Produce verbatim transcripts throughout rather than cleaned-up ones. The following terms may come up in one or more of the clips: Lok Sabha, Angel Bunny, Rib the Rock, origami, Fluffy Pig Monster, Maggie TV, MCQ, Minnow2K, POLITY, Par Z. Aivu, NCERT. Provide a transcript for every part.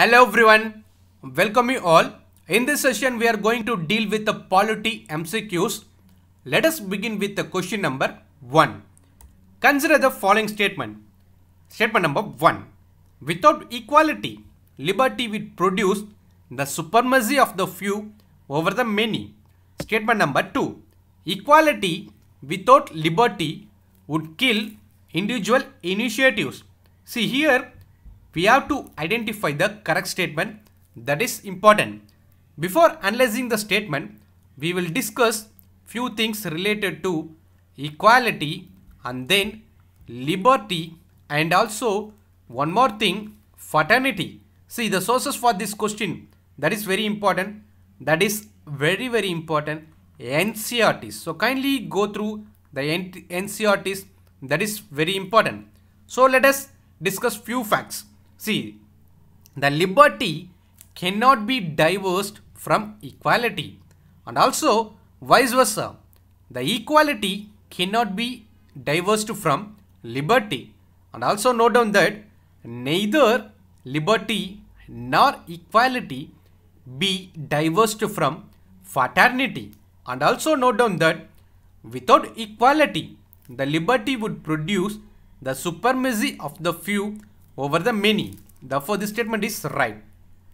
Hello everyone, welcome you all. In this session we are going to deal with the polity M C Qs. Let us begin with the question number one. Consider the following statement. Statement number one. Without equality, liberty will produce the supremacy of the few over the many. Statement number two. Equality without liberty would kill individual initiatives. See here, we have to identify the correct statement. That is important. Before analyzing the statement, we will discuss few things related to equality and then liberty and also one more thing, fraternity. See the sources for this question. That is very important. That is very very important. N C R Ts. So kindly go through the N C R Ts. That is very important. So let us discuss few facts. See, the liberty cannot be divorced from equality, and also vice versa. The equality cannot be divorced from liberty, and also note down that neither liberty nor equality be divorced from fraternity, and also note down that without equality, the liberty would produce the supremacy of the few over the many. Therefore, this statement is right.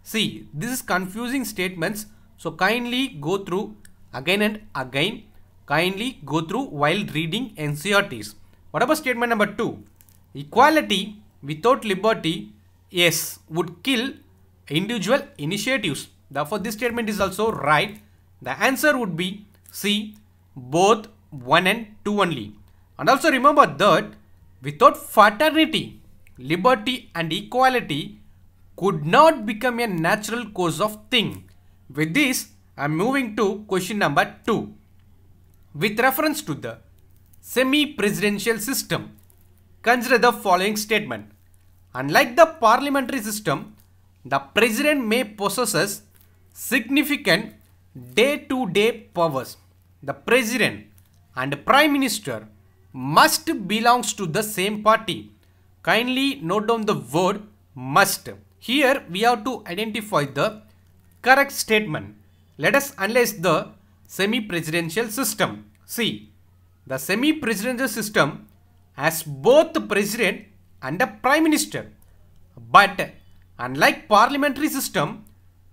See, this is confusing statements. So kindly go through again and again. Kindly go through while reading N C R Ts. What about statement number two? Equality without liberty, yes, would kill individual initiatives. Therefore, this statement is also right. The answer would be C, both one and two only. And also remember that without fraternity, liberty and equality could not become a natural course of thing. With this, I am moving to question number two. With reference to the semi-presidential system, consider the following statement. Unlike the parliamentary system, the president may possess significant day-to-day powers. The president and the prime minister must belongs to the same party. Kindly note down the word must. Here we have to identify the correct statement. Let us analyze the semi-presidential system. See, the semi-presidential system has both the president and the prime minister. But unlike parliamentary system,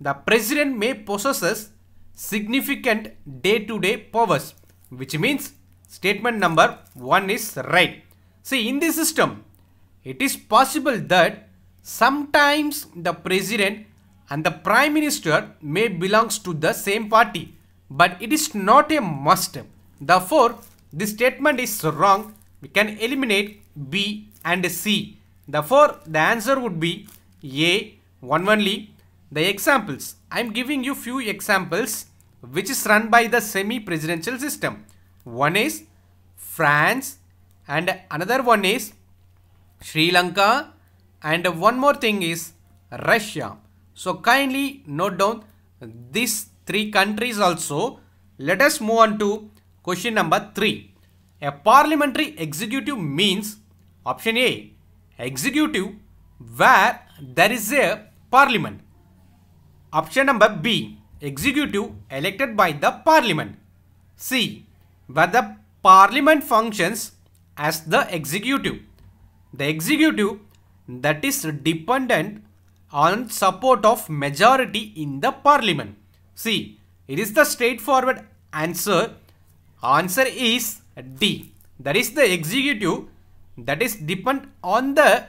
the president may possess significant day-to-day powers, which means statement number one is right. See, in this system, it is possible that sometimes the president and the prime minister may belongs to the same party, but it is not a must. Therefore, this statement is wrong. We can eliminate B and C. Therefore, the answer would be A, one only. The examples, I am giving you few examples which is run by the semi-presidential system. One is France and another one is Sri Lanka and one more thing is Russia. So kindly note down these three countries also. Let us move on to question number three. A parliamentary executive means option A, executive where there is a parliament. Option number B, executive elected by the parliament. C, where the parliament functions as the executive. The executive that is dependent on support of majority in the parliament. See, it is the straightforward answer. Answer is D. That is the executive that is dependent on the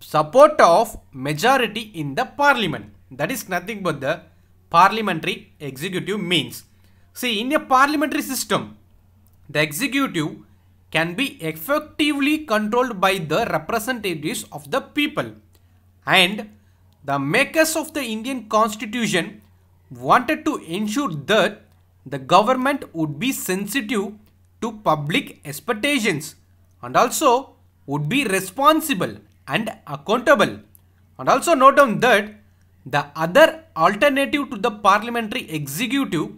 support of majority in the parliament. That is nothing but the parliamentary executive means. See, in a parliamentary system, the executive can be effectively controlled by the representatives of the people, and the makers of the Indian Constitution wanted to ensure that the government would be sensitive to public expectations and also would be responsible and accountable. And also note down that the other alternative to the parliamentary executive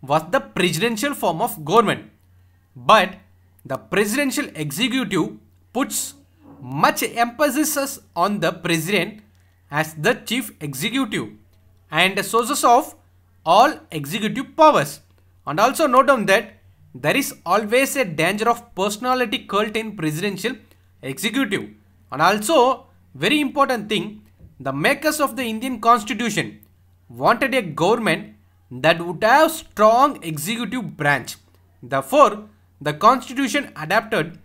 was the presidential form of government. But the presidential executive puts much emphasis on the president as the chief executive and the sources of all executive powers. And also note down that there is always a danger of personality cult in presidential executive. And also, very important thing, the makers of the Indian Constitution wanted a government that would have strong executive branch. Therefore, the Constitution adapted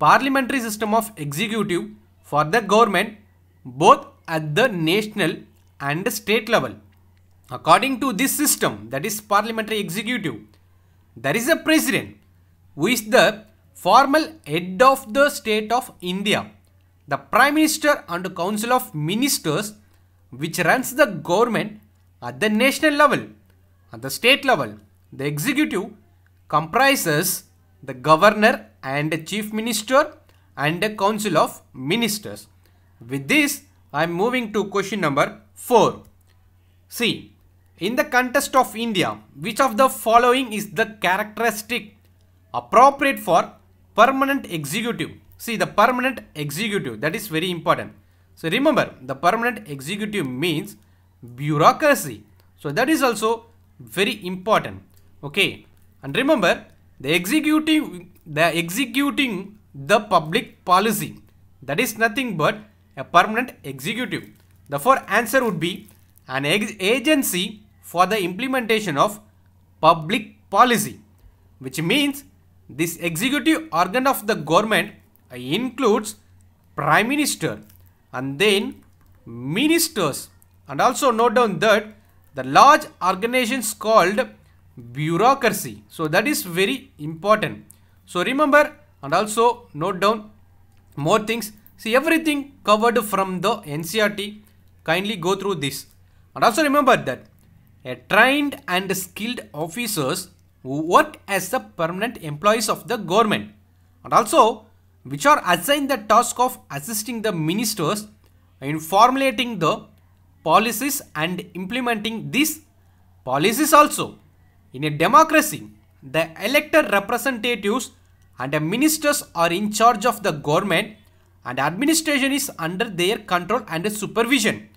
parliamentary system of executive for the government both at the national and the state level. According to this system, that is parliamentary executive, there is a president who is the formal head of the state of India. The Prime Minister and the Council of Ministers which runs the government at the national level. At the state level, the executive comprises the governor and the chief minister and the council of ministers. With this, I am moving to question number four. See, in the contest of India, which of the following is the characteristic appropriate for permanent executive? See, the permanent executive, that is very important. So remember, the permanent executive means bureaucracy. So that is also very important. Okay, and remember, the executive, the executing the public policy, that is nothing but a permanent executive. Therefore, answer would be an agency for the implementation of public policy, which means this executive organ of the government includes Prime Minister and then ministers. And also note down that the large organizations called bureaucracy. So that is very important. So remember, and also note down more things. See, everything covered from the N C R T. Kindly go through this. And also remember that a trained and skilled officers who work as the permanent employees of the government, and also which are assigned the task of assisting the ministers in formulating the policies and implementing these policies. Also, in a democracy, the elected representatives and the ministers are in charge of the government and administration is under their control and supervision.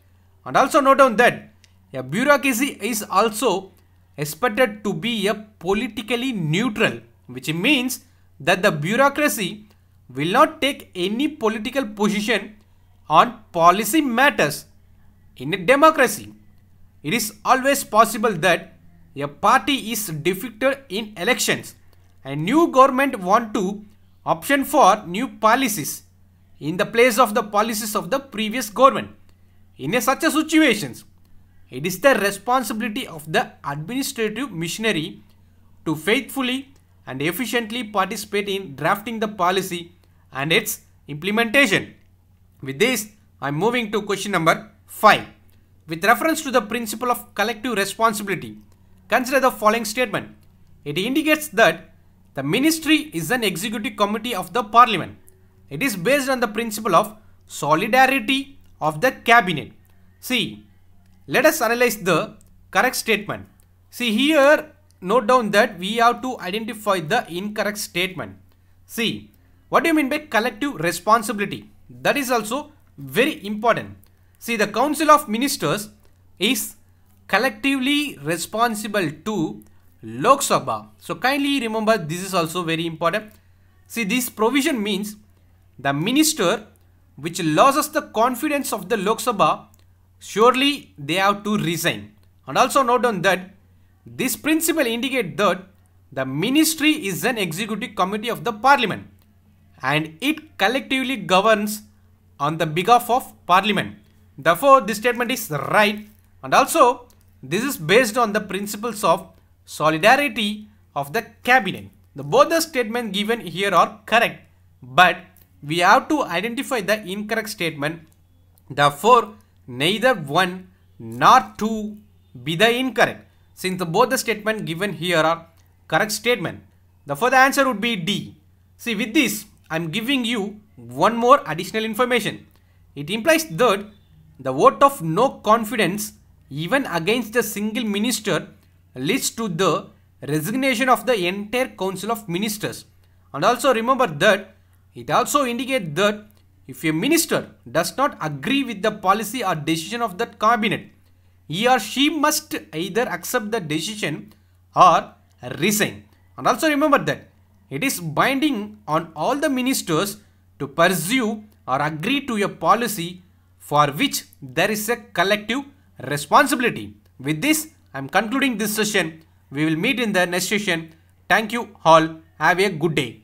And also note down that a bureaucracy is also expected to be a politically neutral, which means that the bureaucracy will not take any political position on policy matters. In a democracy, it is always possible that a party is defeated in elections and new government want to option for new policies in the place of the policies of the previous government. In a such a situations, it is the responsibility of the administrative machinery to faithfully and efficiently participate in drafting the policy and its implementation. With this, I am moving to question number five. With reference to the principle of collective responsibility, consider the following statement. It indicates that the ministry is an executive committee of the parliament. It is based on the principle of solidarity of the cabinet. See, let us analyze the correct statement. See here, note down that we have to identify the incorrect statement. See, what do you mean by collective responsibility? That is also very important. See, the Council of Ministers is collectively responsible to Lok Sabha. So kindly remember, this is also very important. See, this provision means the minister which loses the confidence of the Lok Sabha, surely they have to resign. And also note down that this principle indicates that the ministry is an executive committee of the parliament and it collectively governs on the behalf of parliament. Therefore, this statement is right. And also, this is based on the principles of solidarity of the cabinet. The both the statements given here are correct, but we have to identify the incorrect statement. Therefore, neither one nor two be the incorrect, since the both the statements given here are correct statement. Therefore, the answer would be D. See, with this, I am giving you one more additional information. It implies that the vote of no confidence even against a single minister leads to the resignation of the entire Council of Ministers. And also remember that it also indicates that If a minister does not agree with the policy or decision of that cabinet, he or she must either accept the decision or resign. And also remember that it is binding on all the ministers to pursue or agree to a policy for which there is a collective responsibility. With this, I am concluding this session. We will meet in the next session. Thank you all. Have a good day.